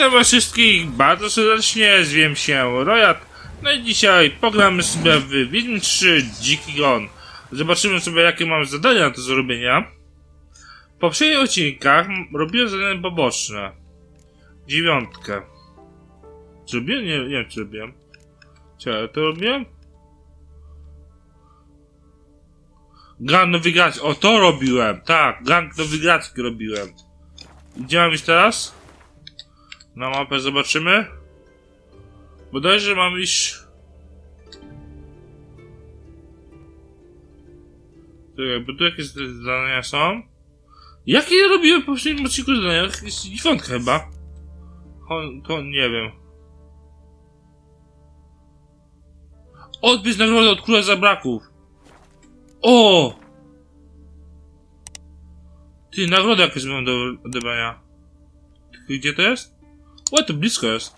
Witam was wszystkich bardzo serdecznie, nazywam się Rojad. No i dzisiaj pogramy sobie w Wiedźmin 3 Dziki Gon. Zobaczymy sobie, jakie mam zadania do zrobienia. W poprzednich odcinkach robiłem zadania poboczne. 9. Zrobiłem? Nie wiem, czy robiłem. Czy ja to robiłem? Gun do wygracki. O, to robiłem! Tak, gun do wygracki robiłem. Gdzie mam iść teraz? Na mapę zobaczymy. Bodajże mam iść... Czekaj, bo tu jakieś zadania są? Jakie ja robiłem w poprzednim odcinku zadania? Jest 9 chyba. To nie wiem. Odbierz nagrodę od króla zabraków. O! Ty, nagroda jakaś mam do odebrania. Gdzie to jest? O, to blisko jest.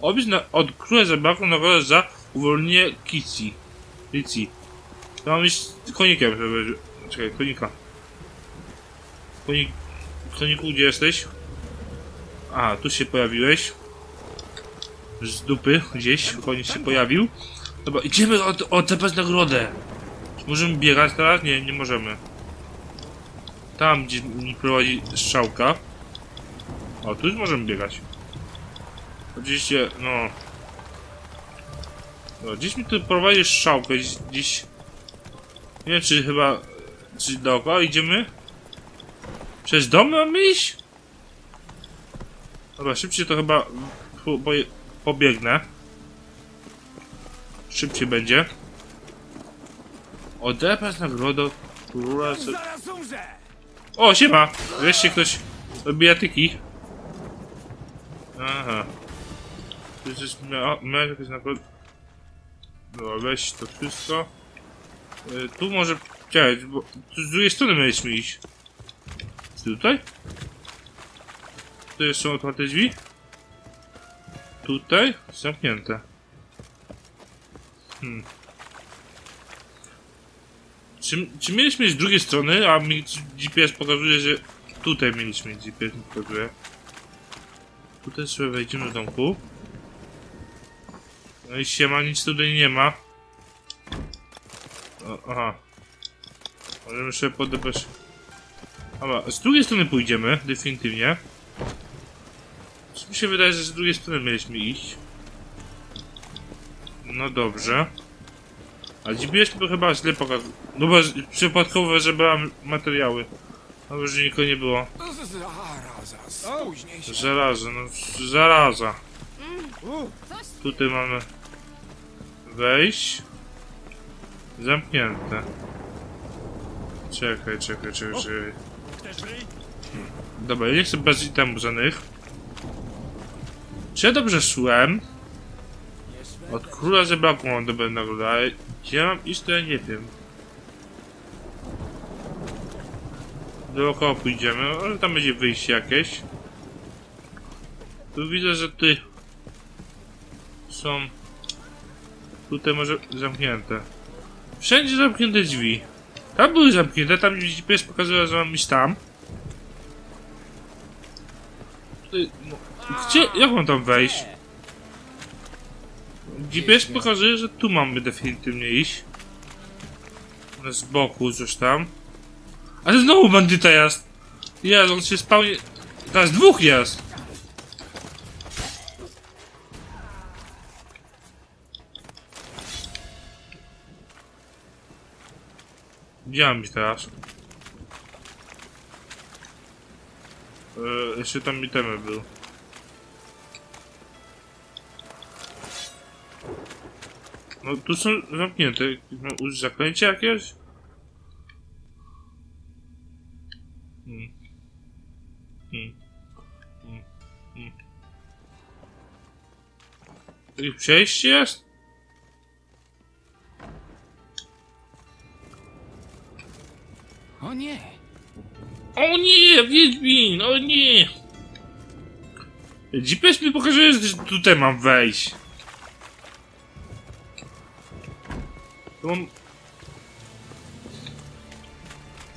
Odbierz od króla zabraków nagrodę za uwolnienie Kici. To mam iść konikiem. Czekaj, konika. Koniku, gdzie jesteś? A, tu się pojawiłeś. Z dupy gdzieś, konik się pojawił. Dobra, idziemy odebrać nagrodę. Możemy biegać teraz? Nie, nie możemy. Tam, gdzie mi prowadzi strzałka. O, tu już możemy biegać. Oczywiście, no... Dobra, gdzieś mi tu prowadzi strzałkę, gdzieś... Nie wiem, czy chyba... Czy dookoła idziemy? Przez dom mam iść? Dobra, szybciej to chyba... pobiegnę. Szybciej będzie. Odebrać nagrodę króla... O, siema! Wreszcie ktoś bijatyki. Aha. To jest jakaś nagroda. Dobra, weź to wszystko. Tu może... Czekaj, bo tu z drugiej strony mieliśmy iść. Czy tutaj? Tu są otwarte drzwi. Tutaj? Zamknięte. Czy mieliśmy iść z drugiej strony, a mi GPS pokazuje, że tutaj mieliśmy iść, GPS mi pokazuje. Tutaj sobie wejdziemy do domku. No i siema, nic tutaj nie ma. O, aha. Możemy sobie podebrać. Dobra, z drugiej strony pójdziemy, definitywnie. Czy mi się wydaje, że z drugiej strony mieliśmy iść? No dobrze. A GPS to chyba źle pokazał. No bo przypadkowo zebrałem materiały. No że nikogo nie było. Zaraza, no zaraza. Tutaj mamy wejść. Zamknięte. Czekaj. Dobra, ja nie chcę bez itemu żadnych. Czy ja dobrze szłem? Od króla zebraku mam dobrą nagrodę. Gdzie mam iść, to ja nie wiem. Dookoła pójdziemy, ale tam będzie wyjście jakieś. Tu widzę, że ty są tutaj może zamknięte. Wszędzie zamknięte drzwi. Tam były zamknięte, tam gdzieś pies pokazuje, że mam iść tam. Gdzie? Jak mam tam wejść? GPS pokazuje, że tu mamy definitywnie iść. Z boku coś tam. Ale znowu bandyta jest! Jezu, on się spełni... Teraz dwóch jest! Gdzie mam iść teraz? Jeszcze tam itemy był. No tu są zamknięte, no, już zaklęcie jakieś? I przejście jest? O nie! O nie! Wiedźmin! O nie! GPS mi pokaże, że tutaj mam wejść. To mam...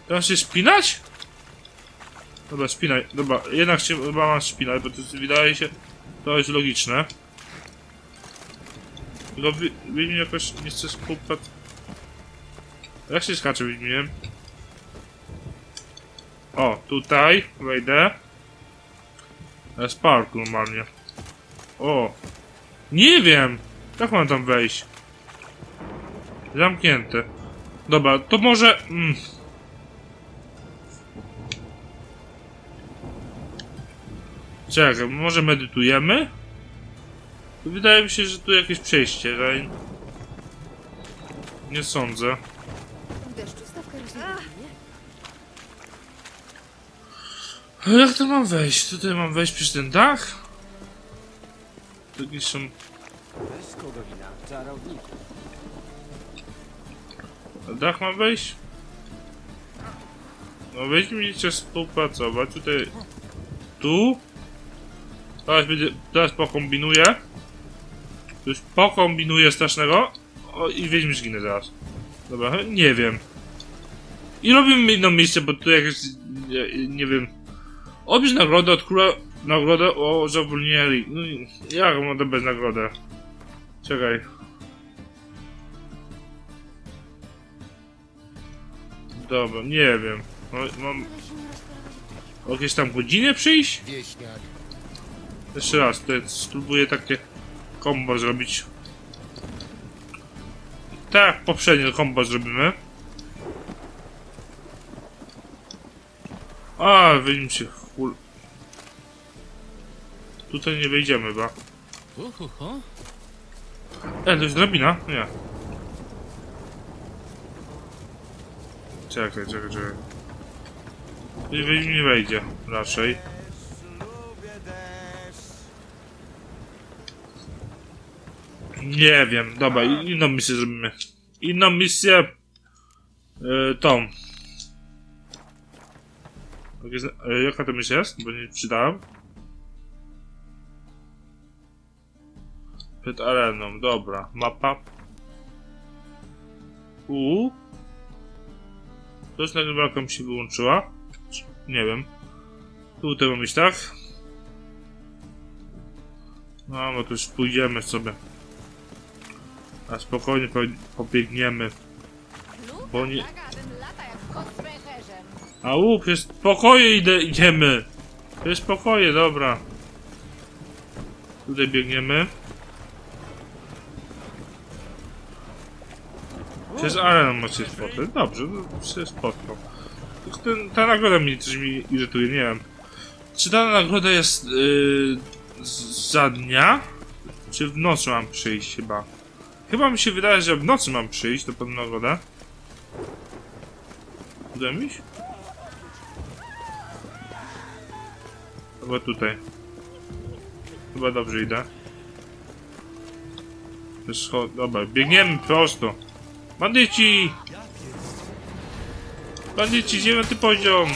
To mam się spinać? Dobra, szpinaj. Dobra, jednak się chyba mam szpinaj, bo to jest, wydaje się, to jest logiczne. Tylko Wiedźmin jakoś nie chce skupać. Jak się skacze Wiedźminem? O, tutaj wejdę. Z parku normalnie. O! Nie wiem! Jak mam tam wejść? Zamknięte. Dobra, to może... Czekaj, może medytujemy? Wydaje mi się, że tu jakieś przejście, tak? Nie sądzę. Jak to mam wejść? Tutaj mam wejść przez ten dach? Tu gdzieś są... Na dach mam wejść? No weźmy mi się współpracować, tutaj... Tu? Teraz pokombinuję. Już pokombinuję strasznego. O, i Wiedźmin zginę zaraz. Dobra, nie wiem. I robimy inną miejsce, bo tu jakieś... nie wiem. Obierz nagrodę od króla... Nagrodę o zawolnieli. No jak mam odebrać nagrodę? Czekaj. Dobra, nie wiem. No, mam... O jakieś tam godzinę przyjść? Jeszcze raz, to jest, spróbuję takie combo zrobić. Tak, poprzednie combo zrobimy. A, wyjdziemy się chul. Tutaj nie wejdziemy chyba. To jest drabina? Nie. Czekaj. Wyjdziemy nie wejdzie, raczej. Nie wiem, dobra, inną misję zrobimy. Inną misję... tą. Jaka to misja jest? Bo nie czytałem. Przed areną, dobra. Mapa. To jest nagrywarka mi się wyłączyła. Nie wiem. Tutaj mam iść, tak? No to już pójdziemy sobie. A spokojnie pobiegniemy. Bo nie... Au, przez spokoje idziemy. Przez spokoje, dobra. Tutaj biegniemy. Przez arenę macie spotkać. Dobrze, się spotkam. Ta nagroda mnie coś mi irytuje, nie wiem. Czy ta nagroda jest za dnia? Czy w nocy mam przyjść chyba? Chyba mi się wydaje, że w nocy mam przyjść, to pewna nagroda. Uda mi się? Chyba tutaj. Chyba dobrze idę. Dobra, biegniemy prosto. Bandyci! Bandyci, 9. poziom!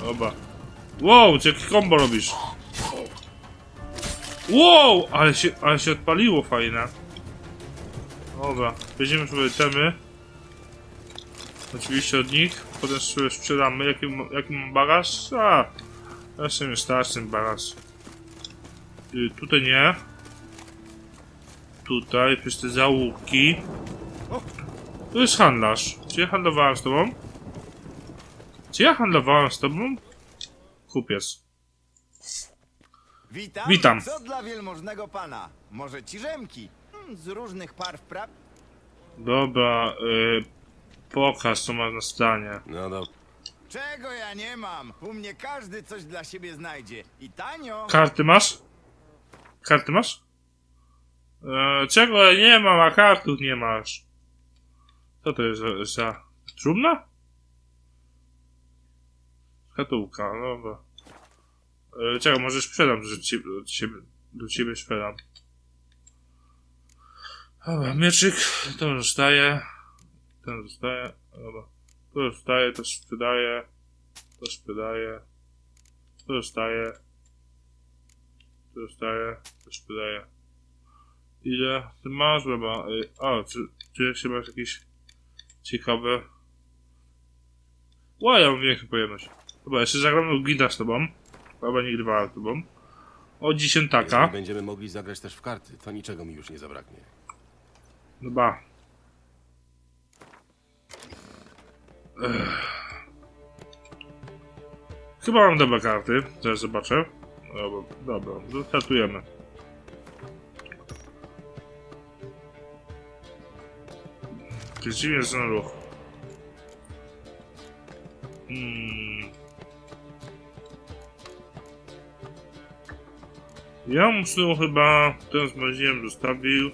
Dobra. Wow, czy jakie combo robisz? Wow, ale się odpaliło fajne. Dobra, weźmiemy sobie temy. Oczywiście od nich. Potem sobie sprzedamy. Jaki mam bagaż? A, jeszcze nie starszy ten bagaż. Tutaj nie. Tutaj, przez te zaułki. Tu jest handlarz. Czy ja handlowałem z tobą? Kupiec. Witam. Co dla wielmożnego pana? Może ci rzemki? Z różnych par wpraw. Dobra, pokaż co masz na stanie. No dobra. Czego ja nie mam? U mnie każdy coś dla siebie znajdzie. I tanio. Karty masz? Czego ja nie mam, a kartów nie masz. Co to jest za... Trumna? Szkatułka, dobra. Czego, może sprzedam, że do ciebie sprzedam. Dobra, mieczyk, to zostaje. Ten zostaje, dobra. To zostaje, to sprzedaje. To sprzedaje. To zostaje. To zostaje, to sprzedaje. Ile ty masz, chyba? A, czy jeszcze masz jakieś ciekawe O, ja mam większą pojemność. Dobra, jeszcze zagram Gwinta z tobą. Chyba nie grywała z tobą. O, dziesiątaka. Jeżeli będziemy mogli zagrać też w karty, to niczego mi już nie zabraknie. Dobra. Chyba mam dobre karty, zaraz zobaczę. Dobra, startujemy. Przeciwnie jest na ruch. Ja muszę chyba ten zmaźniłem zostawił.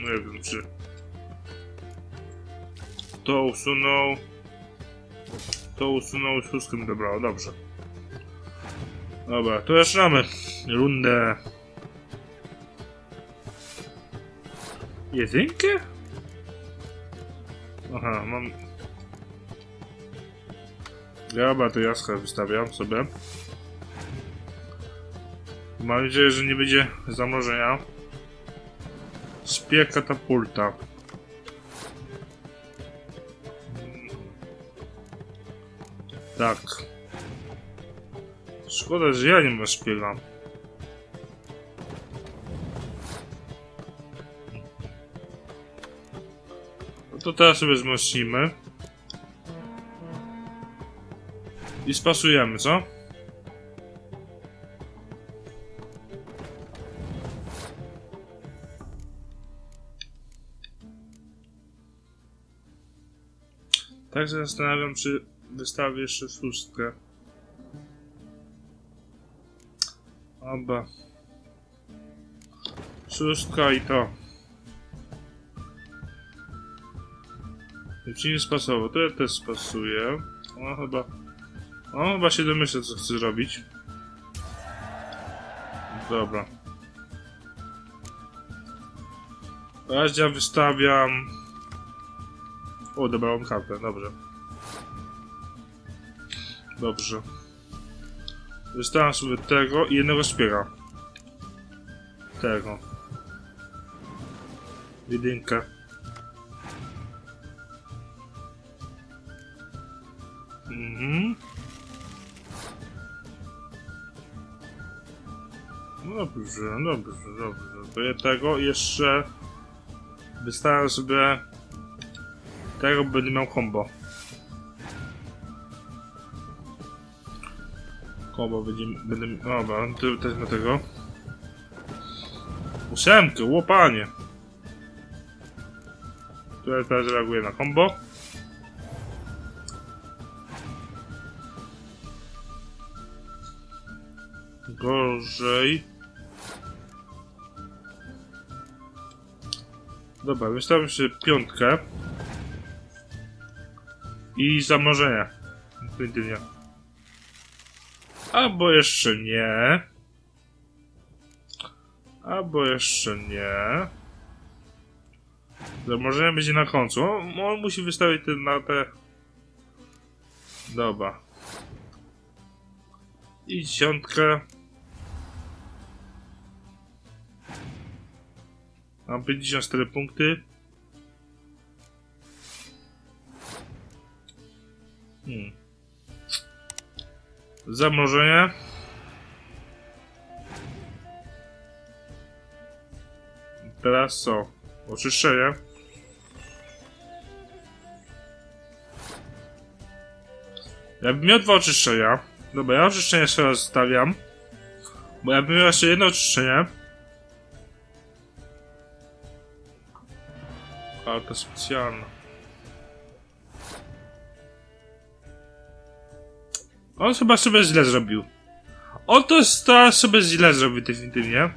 Nie wiem czy to usunął. To usunął szóstym dobrało, dobrze. Dobra, to jeszcze mamy rundę. Jedynkę? Aha, mam. Dobra, to jaskę wystawiam sobie. Mam nadzieję, że nie będzie zamrożenia. Szpieg katapulta. Tak. Szkoda, że ja nie mam szpiega. No to teraz sobie wzmocnimy. I spasujemy, co? Także zastanawiam, czy wystawię jeszcze szóstkę. Oba. Szóstka i to. Czy nie spasowało? To ja też spasuję. O, chyba się domyślę, co chcę zrobić. Dobra. Teraz ja wystawiam... O, dobrałem kartę, dobrze. Dobrze. Wystawiam sobie tego i jednego szpiega. Tego. Jedynkę. Dobrze. To ja tego jeszcze... Wystawiam sobie... Tego będę miał combo. Dobra, też na tego. Ósemkę, łopanie. Tutaj teraz reaguję na combo. Gorzej. Dobra, wystawiam sobie piątkę. I zamrożenie. Infinitywnie. Albo jeszcze nie. Zamrożenie będzie na końcu. On musi wystawić ten na te... Dobra. I dziesiątkę. Mam 54 punkty. Zamrożenie. Teraz co? Oczyszczenie. Ja bym miał dwa oczyszczenia. Dobra, ja oczyszczenie sobie zostawiam. Bo ja bym miał jeszcze jedno oczyszczenie. Karta specjalna. On chyba sobie źle zrobił. On to teraz sobie źle zrobił definitywnie.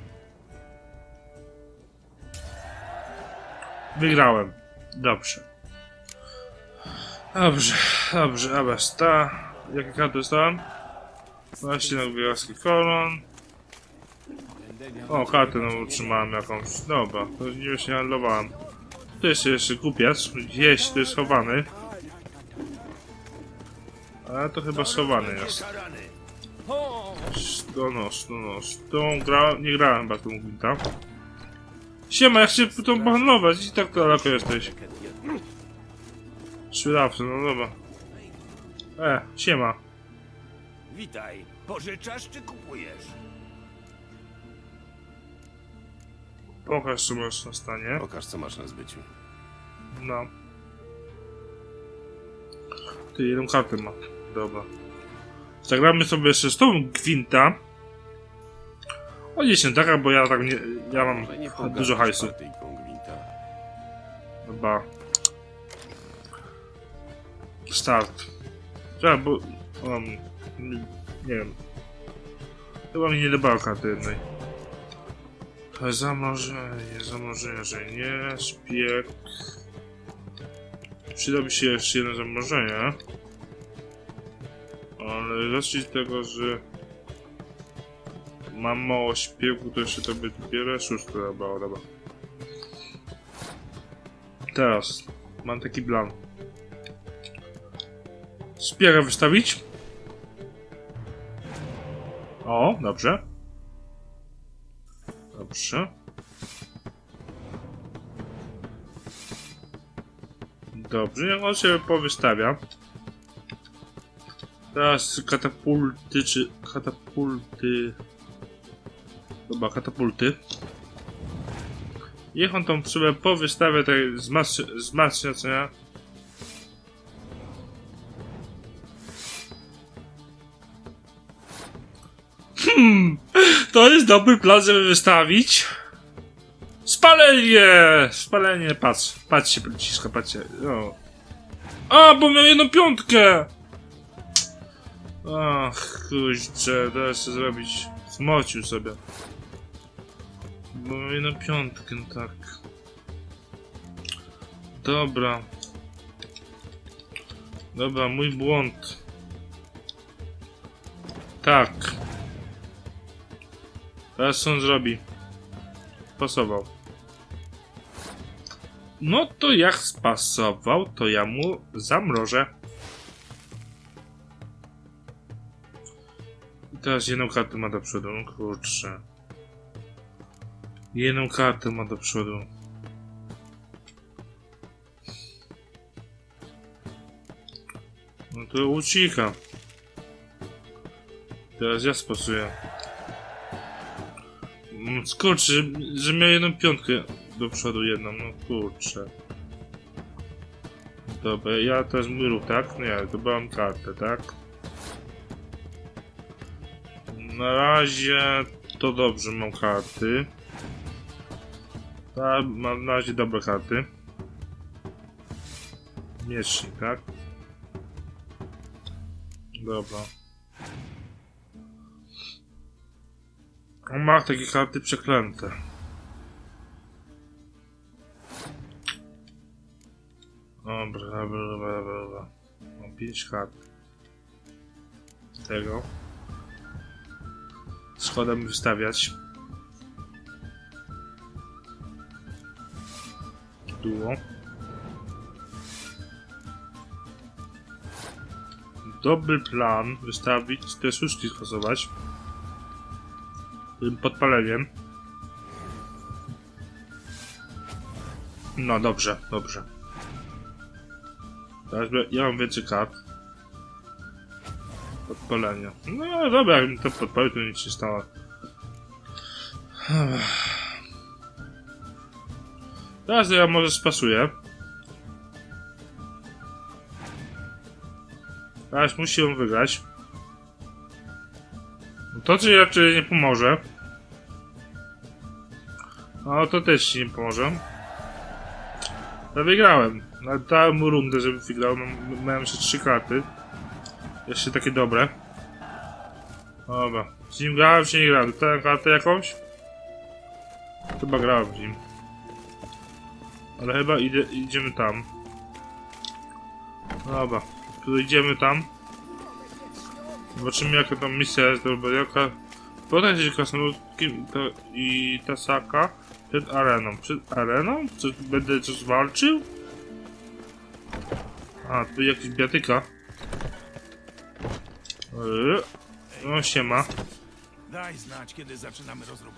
Wygrałem. Dobrze. Dobrze, a bez ta. Jakie karty dostałem? Właśnie na gwiazdki kolon. O, kartę no utrzymałem jakąś. Dobra, to już nie handlowałem. Tu jest jeszcze kupiec. Gdzieś tu jest schowany. Ale to chyba schowany jest. Tą grałem, nie grałem chyba tą Gwinta. Siema, jak się tą pochanować? I tak daleko jesteś. Szydawszy, no dobra. Siema. Witaj. Pożyczasz czy kupujesz? Pokaż, co masz na stanie. Pokaż, co masz na zbyciu. No. Ty, jedną kartę ma. Dobra. Zagramy sobie jeszcze z tą Gwinta. O 10, tak? Bo ja tak nie... Ja mam dużo hajsu. Chyba. Start. Trzeba, bo... nie wiem. Chyba mi nie dobrała karty jednej. Zamrożenie, że nie. Szpieg. Przyda mi się jeszcze jedno zamrożenie. Ale zacznij z tego, że... Mam mało śpiewu, to jeszcze tobie biorę szóstkę, dobra. Teraz mam taki plan. Szpiega wystawić. O, dobrze. Dobrze. Dobrze, jak on się powystawia. Teraz katapulty, czy... Katapulty... Chyba katapulty. Niech on tą sobie powystawia tak wzmacniacenia. To jest dobry plan, żeby wystawić. Spalenie! Spalenie, patrz. Patrzcie, przyciska, patrzcie. O. A, bo miał jedną piątkę! Ach, kurczę, da jeszcze zrobić. Zmocił sobie. Bo i na piątkę, no tak. Dobra. Dobra, mój błąd. Tak. Teraz co on zrobi? Pasował. No to jak spasował, to ja mu zamrożę. I teraz jedną kartę ma do przodu, no kurczę. Jedną kartę ma do przodu. No to ucicha. Teraz ja spasuję. Kurczę, że miał jedną piątkę do przodu jedną, no kurczę. Dobra, ja teraz mój ruch, tak? No ja dobrałem kartę, tak? Na razie to dobrze, mam karty. Mam na razie dobre karty. Miecznik, tak? Dobra. On ma takie karty przeklęte. Dobra. Mam 5 kart. Tego. Schodem wystawiać. Duo. Dobry plan wystawić, te suszki stosować. Tym podpaleniem. No dobrze, dobrze. Teraz ja mam więcej kart. Podpalenia. No dobra, jakbym to podpalił, to nic się stało. Teraz ja może spasuję. Teraz musi ją wygrać. To ci raczej nie pomoże. No to też ci nie pomoże. Ja wygrałem. Dałem mu rundę, żeby wygrał. Miałem jeszcze 3 karty. Jeszcze takie dobre. Dobra. Z nim grałem, czy nie grałem? Dostałem kartę jakąś? Chyba grałem z nim. Ale chyba idziemy tam. Dobra. Tu idziemy tam. Zobaczymy, jaka tam misja jest do Bariaka. Podaj się krasnoludkiem i Tasaka przed areną. Przed areną? Będę coś walczył? A, tu jakiś biatyka. No siema. Daj znać, kiedy zaczynamy rozróbę.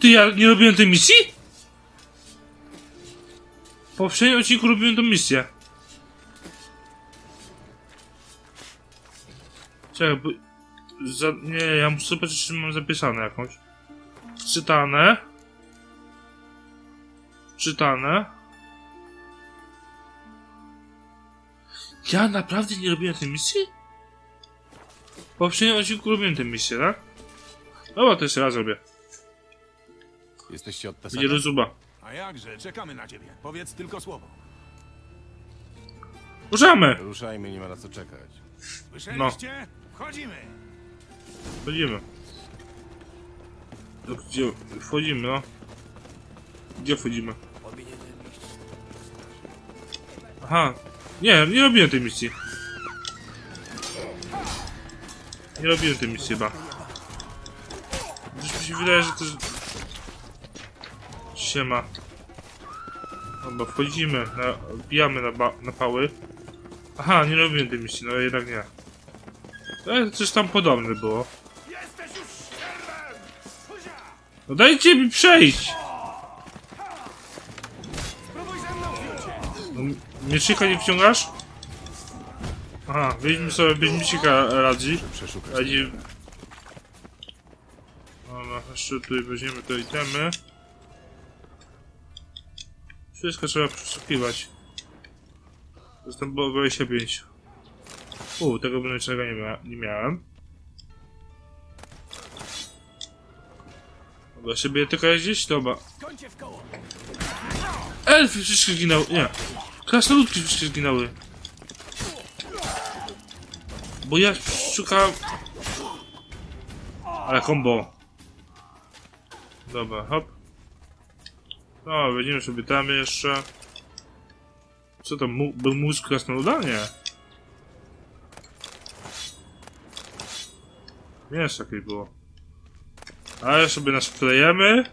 Ty, ja nie robiłem tej misji? W poprzednim odcinku robiłem tą misję. Czekaj, bo... Nie, ja muszę zobaczyć, czy mam zapisane jakąś. Czytane. Czytane. Ja naprawdę nie robiłem tej misji? W poprzednim odcinku robiłem tę misję, tak? Dobra, to jeszcze raz robię. Jesteście od Tasaka? Zuba. A jakże, czekamy na ciebie. Powiedz tylko słowo. Ruszamy! Ruszajmy, nie ma na co czekać. Słyszeliście? No. Wchodzimy! Wchodzimy. To gdzie? Wchodzimy, no. Gdzie wchodzimy? Aha. Nie, nie robiłem tej misji. Nie robiłem tej misji chyba. Coś mi się wydaje, że to... Siema. Dobra, wchodzimy, wbijamy na pały. Aha, nie robiłem tej misji, no jednak nie. To coś tam podobne było. No dajcie mi przejść! No, mieczyka nie wciągasz? Aha, weźmy sobie, mieczyka radzi. Dobra, jeszcze tutaj weźmiemy to itemy. Wszystko trzeba przeszukiwać. Zresztą było 25. Tego bym niczego nie miałem. Dobra, się bije tylko gdzieś? Dobra. Elfy wszystkie zginały. Nie. Krasnoludki wszystkie zginały. Bo ja szukam... Ale combo. Dobra, hop. No, będziemy sobie tam jeszcze. Co to, był mózg krasnoluda? Nie. Nie jest takiej było. Ale sobie nas wklejemy.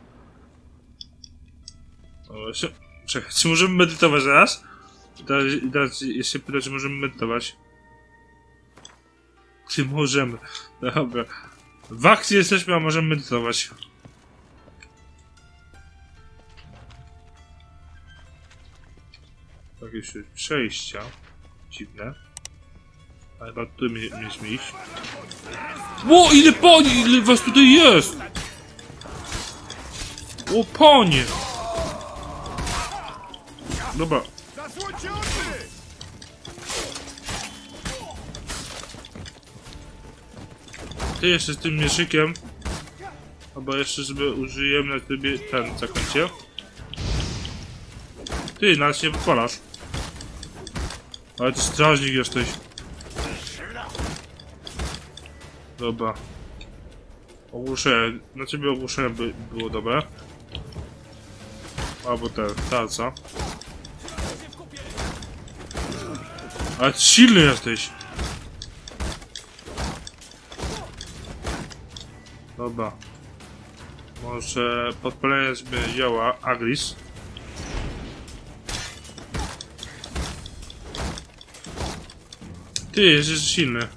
Czekaj, czy możemy medytować zaraz? I teraz się pyta, czy możemy medytować. Czy możemy? Dobra. W akcji jesteśmy, a możemy medytować. Jakieś przejścia dziwne. Ale chyba tutaj mieliśmy iść. Ło, ile poni! Ile was tutaj jest! O, panie! Dobra. Ty jeszcze z tym mieszykiem. Chyba jeszcze sobie użyjemy na ciebie ten zakońcie. Ty, nas nie wypalasz. Ale ty strażnik jesteś. Dobra. Ogłuszenie. Na ciebie ogłuszenie by było dobre. Albo ten, tarca. Ale ty silny jesteś. Dobra. Może podpalenie sobie działa Agris. Ty, jesteś silny.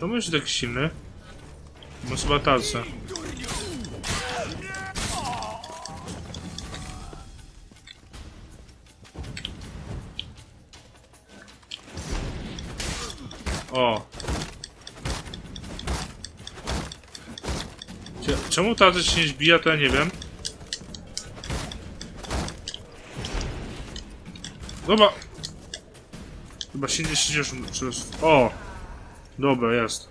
Czemu jesteś tak silny? Masz chyba tarczę. O. Czemu tarcza się nie zbija, to ja nie wiem. Dobra. Chyba się nie siedzisz. O! Dobra, jest.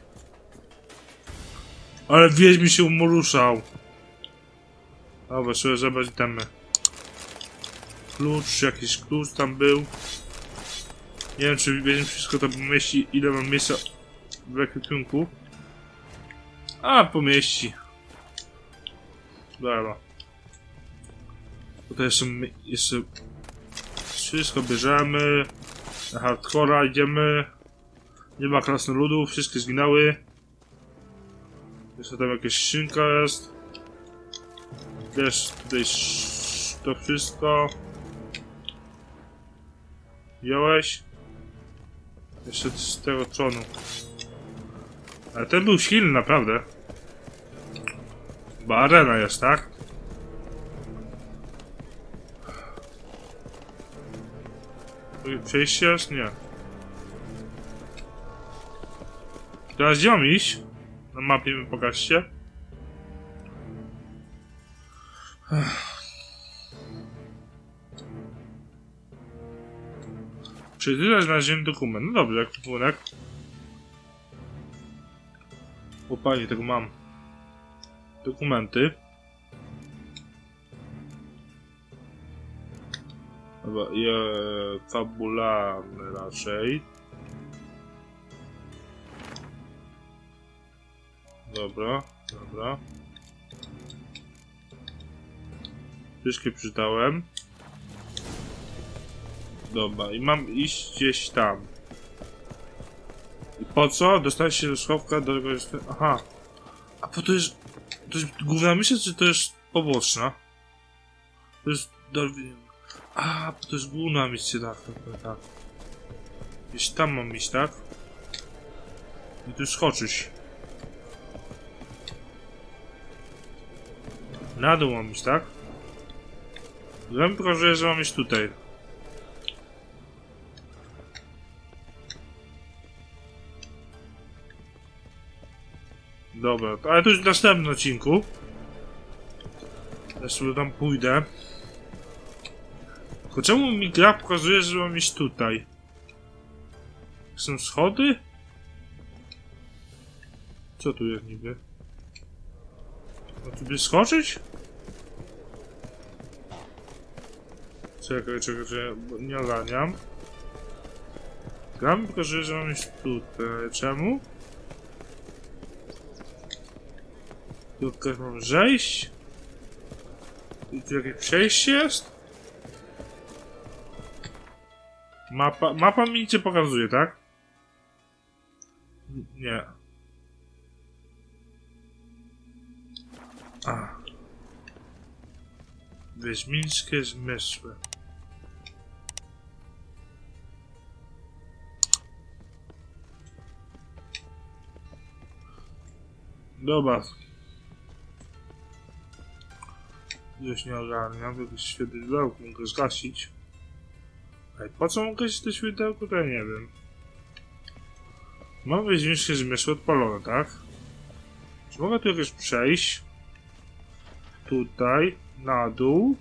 Ale Wiedźmin się umruszał. Dobra, trzeba zabrać temy. Klucz, jakiś klucz tam był. Nie wiem, czy Wiedźmin wszystko to pomieści, ile mam miejsca w ekwipunku. A, pomieści. Dobra. Tutaj jeszcze... Wszystko bierzemy. Na hardcora idziemy. Nie ma krasnoludów, wszystkie zginęły. Jeszcze tam jakaś szynka jest. Też tutaj to wszystko. Wziąłeś. Jeszcze z tego tronu. Ale ten był silny, naprawdę. Bo arena jest, tak? Przejście jest? Nie. Teraz gdzie mam iść? Na mapie mi pokażcie. Czyli tyle znaleźliśmy dokument. No dobrze, jak kupunek. O panie, tego mam. Dokumenty. Dobra, fabularne raczej. Dobra, dobra. Wszystkie przeczytałem. Dobra, i mam iść gdzieś tam. I po co? Dostać się do schowka, do tego jest... Aha. A po to jest... To jest główna misja, czy to jest poboczna? To jest... A, bo to jest główna misja, tak. Gdzieś tam mam iść, tak? I tu skoczyć. Na dół mam iść, tak? Ja mi pokazuję, że mam iść tutaj. Dobra, ale to już w następnym odcinku. Ja sobie tam pójdę. Tylko czemu mi gra pokazuje, że mam iść tutaj? Są schody? Co tu jest niby? Mam sobie skoczyć? Czekaj, nie laniam. Gra mi pokazuje, że mam iść tutaj. Czemu? Tylko mam zejść. I tu jakieś przejście jest? Mapa mi nic nie pokazuje, tak? Nie. A. Wiedźmińskie zmysły. Dobra. Już nie ogarniam, jakieś światełko mogę zgasić. A po co mogę się te światełko? To ja nie wiem. Mam wiedźmińskie zmysły odpalone, tak? Czy mogę tu jakoś przejść? Tutaj, na dół.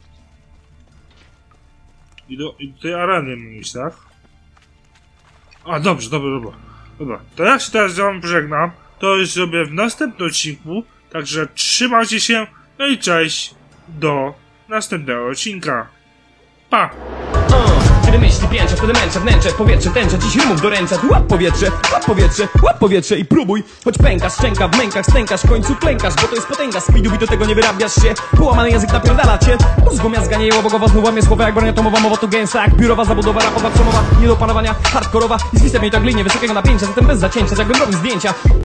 I do tej areny mam iść, tak? A, dobrze. To ja się teraz z wami pożegnam. To już zrobię w następnym odcinku. Także trzymajcie się. No i cześć. Do następnego odcinka. Pa! Kiedy myśli pięczę, wtedy męczę wnętrze, powietrze tęczę, dziś rumów doręcza. Łap powietrze, łap powietrze, łap powietrze i próbuj. Choć pękasz, szczęka w mękach, stękasz, w końcu klękasz, bo to jest potęga. Speedu i do tego nie wyrabiasz się, połamany język napierdala cię. Mózgu miazga nie łobogowa, znów łamie słowa jak bronia tomowa, mowa to gęsta, jak biurowa, zabudowa, rapowa, przemowa, nie do opanowania, hardkorowa. I z listem jej tak linie wysokiego napięcia, zatem bez zacięcia, jakbym robił zdjęcia.